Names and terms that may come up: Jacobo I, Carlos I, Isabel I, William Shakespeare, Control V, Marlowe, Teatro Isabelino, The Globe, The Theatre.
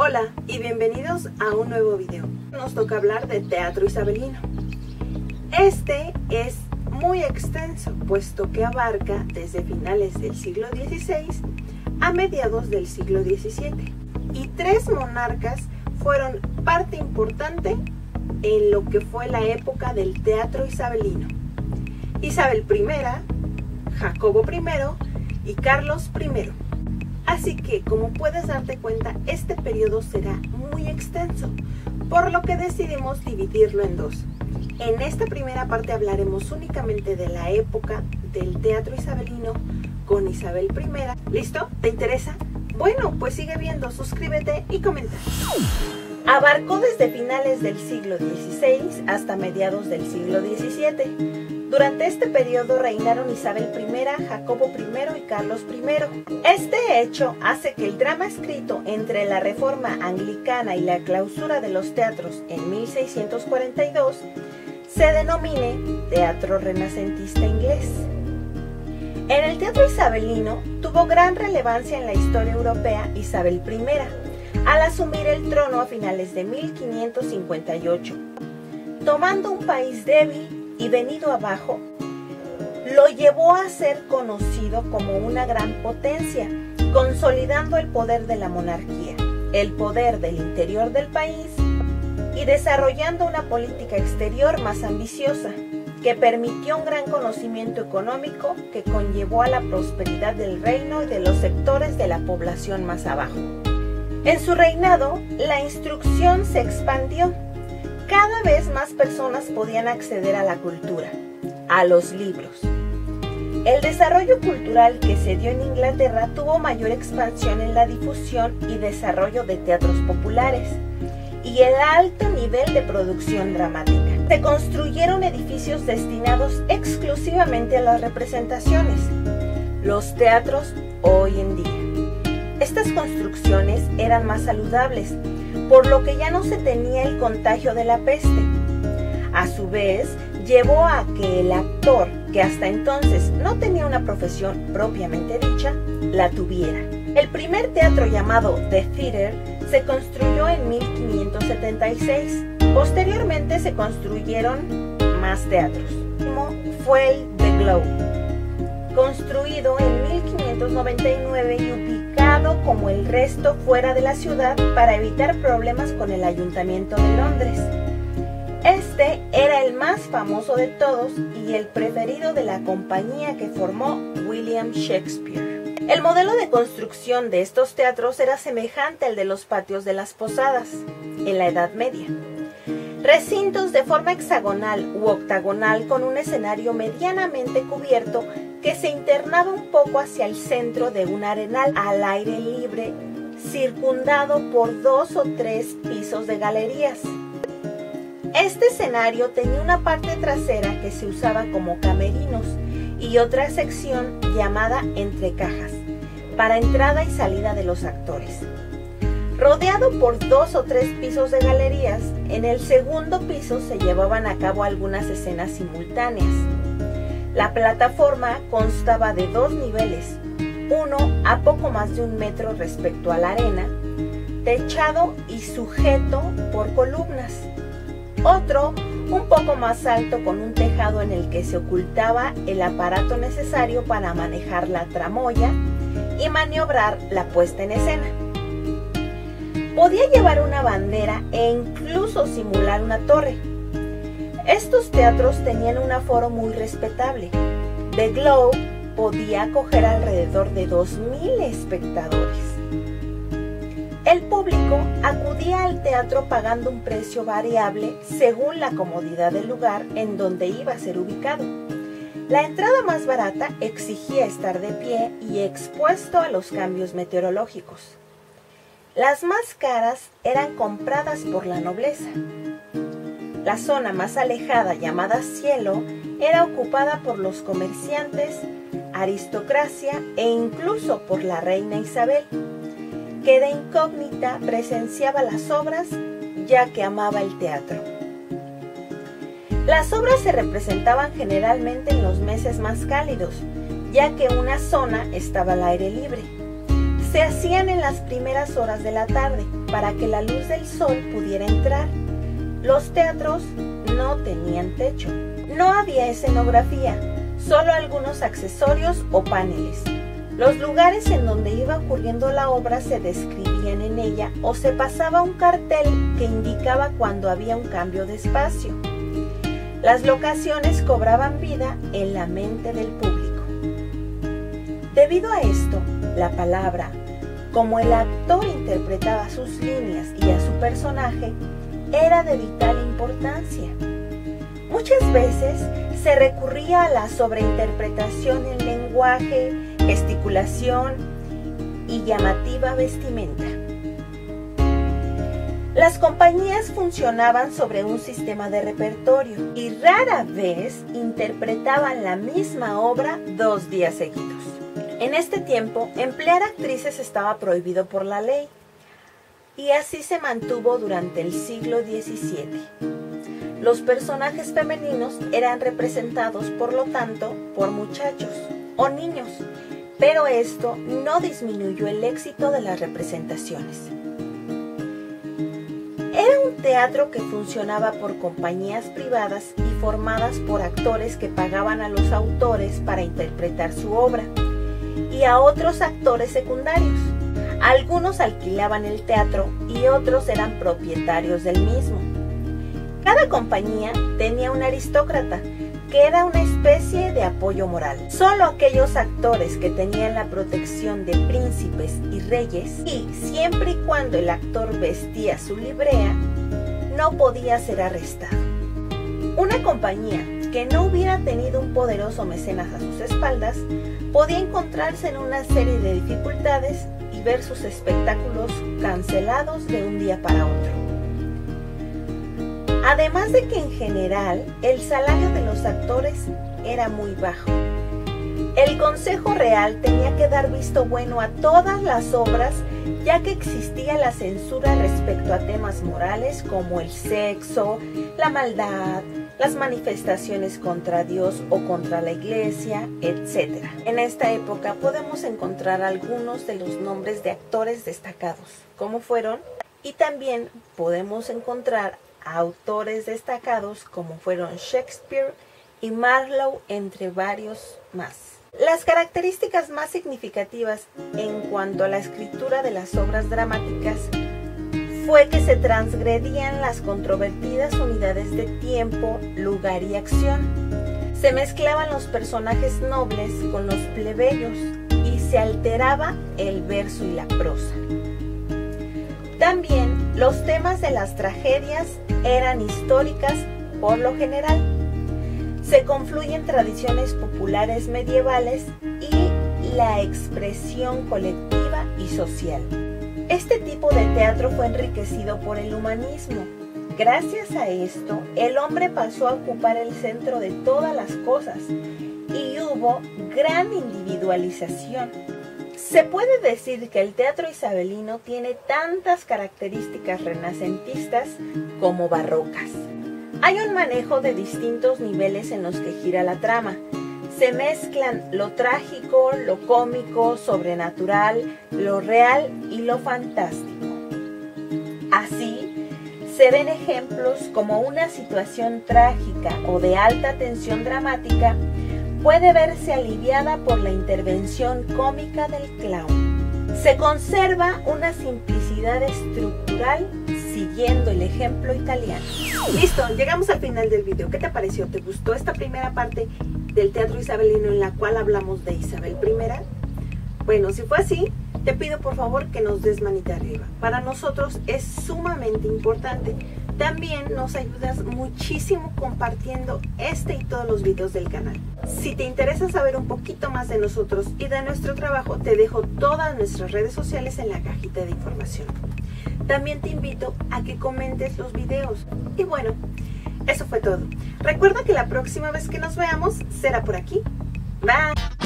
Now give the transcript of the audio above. Hola y bienvenidos a un nuevo video. Nos toca hablar de teatro isabelino. Este es muy extenso, puesto que abarca desde finales del siglo XVI a mediados del siglo XVII. Y tres monarcas fueron parte importante en lo que fue la época del teatro isabelino. Isabel I, Jacobo I y Carlos I. Así que, como puedes darte cuenta, este periodo será muy extenso, por lo que decidimos dividirlo en dos. En esta primera parte hablaremos únicamente de la época del teatro isabelino con Isabel I. ¿Listo? ¿Te interesa? Bueno, pues sigue viendo, suscríbete y comenta. Abarcó desde finales del siglo XVI hasta mediados del siglo XVII. Durante este periodo reinaron Isabel I, Jacobo I y Carlos I. Este hecho hace que el drama escrito entre la reforma anglicana y la clausura de los teatros en 1642 se denomine teatro renacentista inglés. En el teatro isabelino tuvo gran relevancia en la historia europea Isabel I, al asumir el trono a finales de 1558, tomando un país débil y venido abajo, lo llevó a ser conocido como una gran potencia, consolidando el poder de la monarquía, el poder del interior del país y desarrollando una política exterior más ambiciosa, que permitió un gran conocimiento económico que conllevó a la prosperidad del reino y de los sectores de la población más abajo. En su reinado, la instrucción se expandió. Cada vez más personas podían acceder a la cultura, a los libros. El desarrollo cultural que se dio en Inglaterra tuvo mayor expansión en la difusión y desarrollo de teatros populares y el alto nivel de producción dramática. Se construyeron edificios destinados exclusivamente a las representaciones, los teatros hoy en día. Estas construcciones eran más saludables, por lo que ya no se tenía el contagio de la peste. A su vez, llevó a que el actor, que hasta entonces no tenía una profesión propiamente dicha, la tuviera. El primer teatro, llamado The Theatre, se construyó en 1576. Posteriormente se construyeron más teatros. El último fue el The Globe, construido en 1599 y ubicado como el resto fuera de la ciudad para evitar problemas con el ayuntamiento de Londres. Este era el más famoso de todos y el preferido de la compañía que formó William Shakespeare. El modelo de construcción de estos teatros era semejante al de los patios de las posadas en la Edad Media. Recintos de forma hexagonal u octagonal con un escenario medianamente cubierto que se internaba un poco hacia el centro de un arenal al aire libre, circundado por 2 o 3 pisos de galerías. Este escenario tenía una parte trasera que se usaba como camerinos y otra sección llamada entrecajas, para entrada y salida de los actores. Rodeado por 2 o 3 pisos de galerías, en el segundo piso se llevaban a cabo algunas escenas simultáneas. La plataforma constaba de 2 niveles, uno a poco más de 1 metro respecto a la arena, techado y sujeto por columnas. Otro, un poco más alto, con un tejado en el que se ocultaba el aparato necesario para manejar la tramoya y maniobrar la puesta en escena. Podía llevar una bandera e incluso simular una torre. Estos teatros tenían un aforo muy respetable. The Globe podía acoger alrededor de 2000 espectadores. El público acudía al teatro pagando un precio variable según la comodidad del lugar en donde iba a ser ubicado. La entrada más barata exigía estar de pie y expuesto a los cambios meteorológicos. Las más caras eran compradas por la nobleza. La zona más alejada, llamada cielo, era ocupada por los comerciantes, aristocracia e incluso por la reina Isabel, que de incógnita presenciaba las obras ya que amaba el teatro. Las obras se representaban generalmente en los meses más cálidos, ya que una zona estaba al aire libre. se hacían en las primeras horas de la tarde para que la luz del sol pudiera entrar. Los teatros no tenían techo. No había escenografía, solo algunos accesorios o paneles. Los lugares en donde iba ocurriendo la obra se describían en ella o se pasaba un cartel que indicaba cuando había un cambio de espacio. Las locaciones cobraban vida en la mente del público. Debido a esto, la palabra, como el actor interpretaba sus líneas y a su personaje, era de vital importancia. Muchas veces se recurría a la sobreinterpretación en lenguaje, gesticulación y llamativa vestimenta. Las compañías funcionaban sobre un sistema de repertorio y rara vez interpretaban la misma obra 2 días seguidos. En este tiempo, emplear actrices estaba prohibido por la ley y así se mantuvo durante el siglo XVII. Los personajes femeninos eran representados, por lo tanto, por muchachos o niños, pero esto no disminuyó el éxito de las representaciones. Era un teatro que funcionaba por compañías privadas y formadas por actores que pagaban a los autores para interpretar su obra y a otros actores secundarios. Algunos alquilaban el teatro y otros eran propietarios del mismo. Cada compañía tenía un aristócrata, que era una especie de apoyo moral. Solo aquellos actores que tenían la protección de príncipes y reyes, y siempre y cuando el actor vestía su librea, no podía ser arrestado. Una compañía que no hubiera tenido un poderoso mecenas a sus espaldas podía encontrarse en una serie de dificultades y ver sus espectáculos cancelados de un día para otro. Además de que en general el salario de los actores era muy bajo. El Consejo Real tenía que dar visto bueno a todas las obras, ya que existía la censura respecto a temas morales como el sexo, la maldad, las manifestaciones contra Dios o contra la Iglesia, etc. En esta época podemos encontrar algunos de los nombres de actores destacados, como fueron, y también podemos encontrar autores destacados como fueron Shakespeare y Marlowe, entre varios más. Las características más significativas en cuanto a la escritura de las obras dramáticas fue que se transgredían las controvertidas unidades de tiempo, lugar y acción. Se mezclaban los personajes nobles con los plebeyos y se alteraba el verso y la prosa. También los temas de las tragedias eran históricas por lo general. Se confluyen tradiciones populares medievales y la expresión colectiva y social. Este tipo de teatro fue enriquecido por el humanismo. Gracias a esto, el hombre pasó a ocupar el centro de todas las cosas y hubo gran individualización. Se puede decir que el teatro isabelino tiene tantas características renacentistas como barrocas. Hay un manejo de distintos niveles en los que gira la trama. Se mezclan lo trágico, lo cómico, sobrenatural, lo real y lo fantástico. Así, se ven ejemplos como una situación trágica o de alta tensión dramática puede verse aliviada por la intervención cómica del clown. Se conserva una simplicidad estructural siguiendo el ejemplo italiano. Listo, llegamos al final del video. ¿Qué te pareció? ¿Te gustó esta primera parte del teatro isabelino en la cual hablamos de Isabel I? Bueno, si fue así, te pido por favor que nos des manita arriba. Para nosotros es sumamente importante. También nos ayudas muchísimo compartiendo este y todos los videos del canal. Si te interesa saber un poquito más de nosotros y de nuestro trabajo, te dejo todas nuestras redes sociales en la cajita de información. También te invito a que comentes los videos. Y bueno, eso fue todo. Recuerda que la próxima vez que nos veamos será por aquí. Bye.